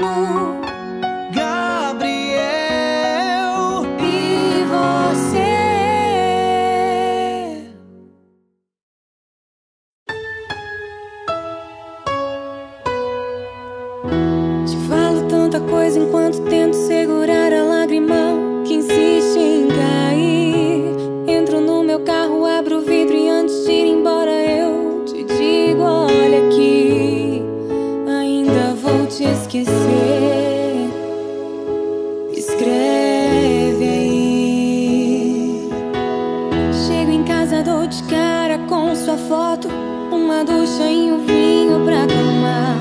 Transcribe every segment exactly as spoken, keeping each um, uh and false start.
Manu Gabriel e Você. Te falo tanta coisa enquanto tento segurar a lágrima que insiste em cair. Entro no meu carro, abro o vidro e antes de ir embora eu te digo: olha aqui, te esquecer, escreve aí. Chego em casa, dou de cara com sua foto, uma ducha e um vinho pra acalmar.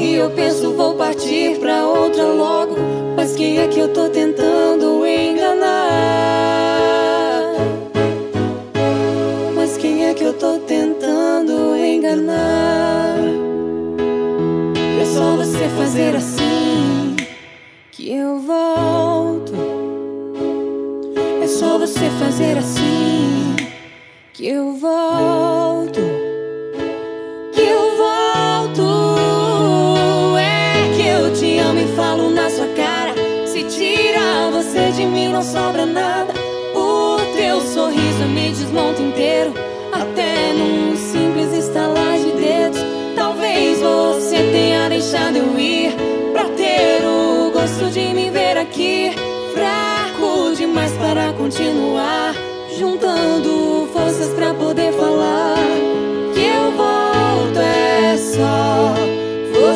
E eu penso, vou partir pra outra logo, mas quem é que eu tô tentando enganar? Mas quem é que eu tô tentando enganar? É só você fazer assim que eu volto. É só você fazer assim que eu volto. Que eu volto. É que eu te amo e falo na sua cara. Se tirar você de mim não sobra nada. O teu sorriso me desmonta inteiro, até num simples estalar de dedos. Talvez você tenha deixado eu ir pra ter o gosto de me ver aqui, fraco demais para continuar, juntando forças pra poder falar que eu volto. É só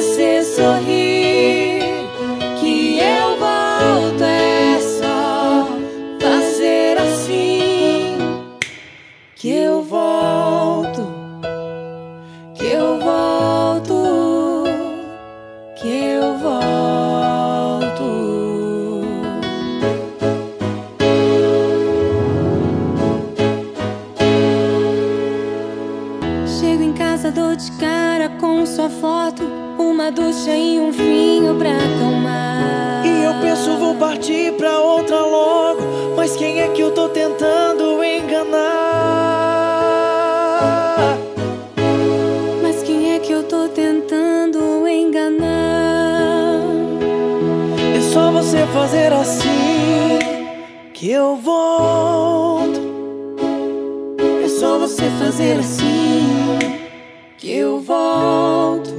você sorrir que eu volto. É só fazer assim que eu volto. Que eu volto. Dou de cara com sua foto, uma ducha e um vinho pra acalmar. E eu penso, vou partir pra outra logo, mas quem é que eu tô tentando enganar? Mas quem é que eu tô tentando enganar? É só você fazer assim que eu volto. É só você fazer assim que eu volto,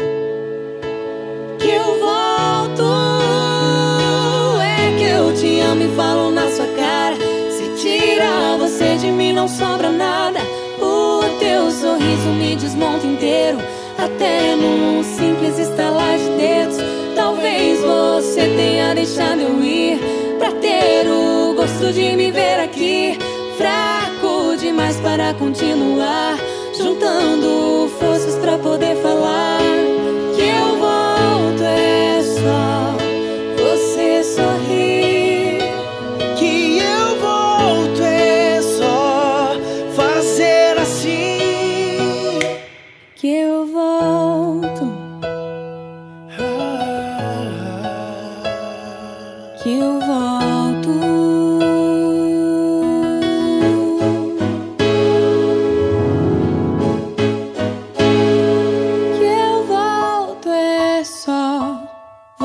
que eu volto. É que eu te amo e falo na sua cara. Se tirar você de mim não sobra nada. O teu sorriso me desmonta inteiro, até num simples estalar de dedos. Talvez você tenha deixado eu ir pra ter o gosto de me ver aqui, fraco demais para continuar, juntando forças pra poder falar que eu volto. É só você sorrir que eu volto. É só fazer assim que eu volto. Ah, que eu volto.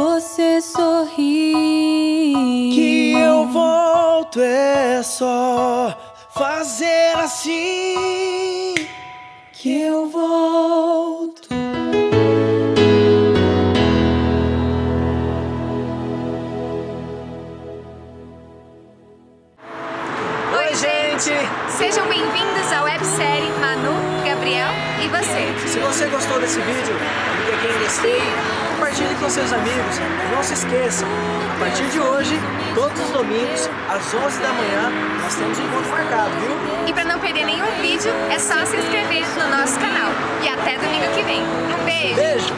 Você sorri que eu volto. É só fazer assim que eu volto. Oi, gente! Sejam bem-vindos à websérie Manu, Gabriel e Você. Se você gostou desse vídeo, clique aqui em gostei. Compartilhe com seus amigos. Não se esqueçam, a partir de hoje, todos os domingos, às onze da manhã, nós temos um encontro marcado, viu? E para não perder nenhum vídeo, é só se inscrever no nosso canal. E até domingo que vem. Um beijo! Beijo!